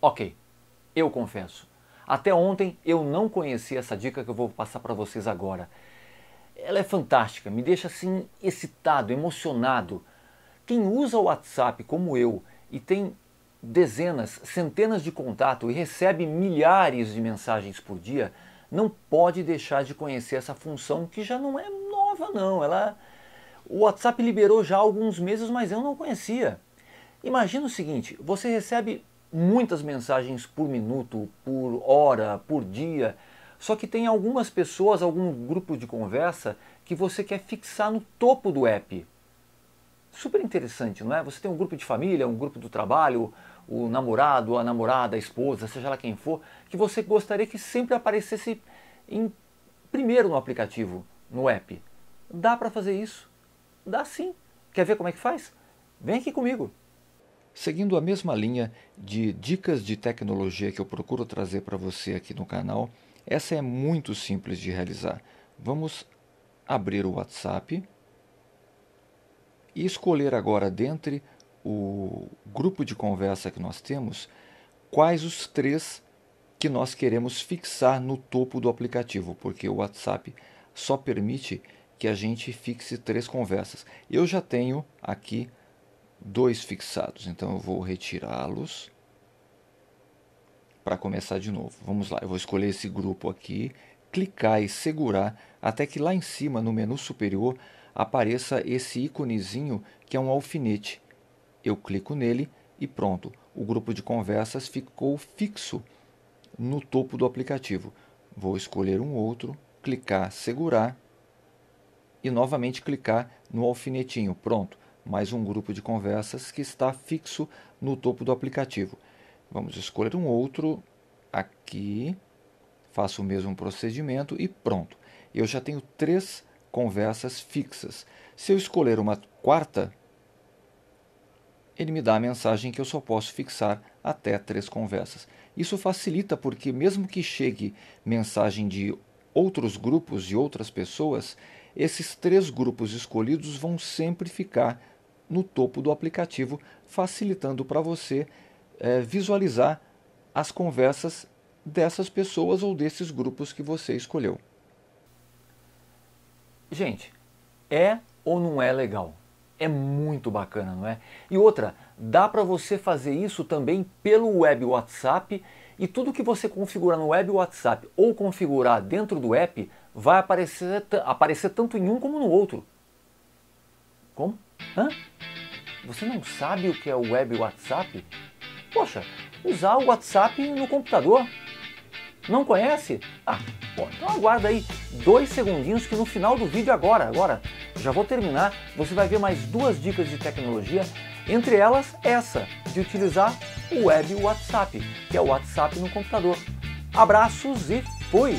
Ok, eu confesso. Até ontem eu não conhecia essa dica que eu vou passar para vocês agora. Ela é fantástica, me deixa assim excitado, emocionado. Quem usa o WhatsApp como eu e tem dezenas, centenas de contatos e recebe milhares de mensagens por dia, não pode deixar de conhecer essa função que já não é nova não. O WhatsApp liberou já há alguns meses, mas eu não conhecia. Imagina o seguinte, você recebe muitas mensagens por minuto, por hora, por dia, só que tem algumas pessoas, algum grupo de conversa que você quer fixar no topo do app. Super interessante, não é? Você tem um grupo de família, um grupo do trabalho, o namorado, a namorada, a esposa, seja lá quem for, que você gostaria que sempre aparecesse em primeiro no aplicativo, no app. Dá para fazer isso? Dá sim. Quer ver como é que faz? Vem aqui comigo. Seguindo a mesma linha de dicas de tecnologia que eu procuro trazer para você aqui no canal, essa é muito simples de realizar. Vamos abrir o WhatsApp e escolher agora, dentre o grupo de conversa que nós temos, quais os três que nós queremos fixar no topo do aplicativo, porque o WhatsApp só permite que a gente fixe três conversas. Eu já tenho aqui dois fixados, então eu vou retirá-los para começar de novo. Vamos lá, eu vou escolher esse grupo aqui, clicar e segurar até que lá em cima, no menu superior, apareça esse íconezinho que é um alfinete. Eu clico nele e pronto, o grupo de conversas ficou fixo no topo do aplicativo. Vou escolher um outro, clicar, segurar e novamente clicar no alfinetinho. Pronto, mais um grupo de conversas que está fixo no topo do aplicativo. Vamos escolher um outro aqui, faço o mesmo procedimento e pronto. Eu já tenho três conversas fixas. Se eu escolher uma quarta, ele me dá a mensagem que eu só posso fixar até três conversas. Isso facilita porque mesmo que chegue mensagem de outros grupos, de outras pessoas, esses três grupos escolhidos vão sempre ficar no topo do aplicativo, facilitando para você visualizar as conversas dessas pessoas ou desses grupos que você escolheu. Gente, é ou não é legal? É muito bacana, não é? E outra, dá para você fazer isso também pelo web WhatsApp, e tudo que você configurar no web WhatsApp ou configurar dentro do app vai aparecer tanto em um como no outro. Como? Hã? Você não sabe o que é o web WhatsApp? Poxa, usar o WhatsApp no computador. Não conhece? Ah, bom, então aguarda aí 2 segundinhos que no final do vídeo agora, já vou terminar, você vai ver mais 2 dicas de tecnologia, entre elas essa de utilizar o web WhatsApp, que é o WhatsApp no computador. Abraços e fui!